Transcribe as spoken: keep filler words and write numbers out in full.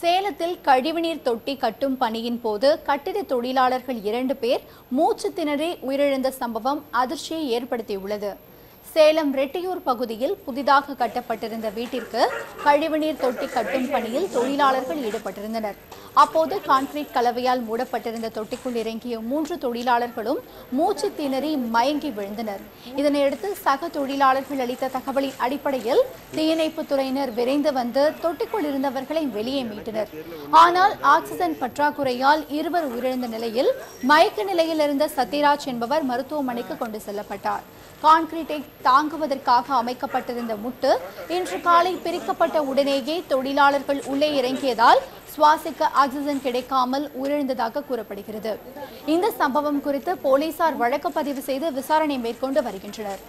சேலத்தில் கழிவுநீர் தொட்டி கட்டும் பணியின் போது கட்டிட தொழிலாளர்கள் இரண்டு பேர் மூச்சு திணறி உயிரிழந்த சம்பவம் அதிர்ச்சியை ஏற்படுத்தியுள்ளது. சேலம் ரெட்டியூர் பகுதியில் புதிதாக கட்டப்பட்டிருந்த வீட்டிற்கு கழிவுநீர் தொட்டி கட்டும் பணியில் தொழிலாளர்கள் ஈடுபட்டிருந்தனர். அப்போது கான்கிரீட் கலவையால் மூடப்பட்டிருந்த தொட்டிக்குள் இறங்கிய மூன்று தொழிலாளர்களும் மூச்சு திணறி மயங்கி விழுந்தனர். இதனையடுத்து சக தொழிலாளர்கள் அளித்த தகவலின் அடிப்படையில் தீயணைப்பு துறையினர் விரைந்து வந்து தொட்டிக்குள் இருந்தவர்களை வெளியே மீட்டனர். ஆனால் ஆக்சிஜன் பற்றாக்குறையால் இருவர் உயிரிழந்த நிலையில் மயக்க நிலையில் இருந்த சத்யராஜ் என்பவர் மருத்துவமனைக்கு கொண்டு செல்லப்பட்டார். கான்கிரீட்டை தாங்குவதற்காக அமைக்கப்பட்டிருந்த முட்டு இன்று காலை பிரிக்கப்பட்ட உடனேயே தொழிலாளர்கள் உள்ளே இறங்கியதால் சுவாசிக்க ஆக்சிஜன் கிடைக்காமல் உயிரிழந்ததாக கூறப்படுகிறது. இந்த சம்பவம் குறித்து போலீசார் வழக்கு பதிவு செய்து விசாரணை மேற்கொண்டு வருகின்றனர்.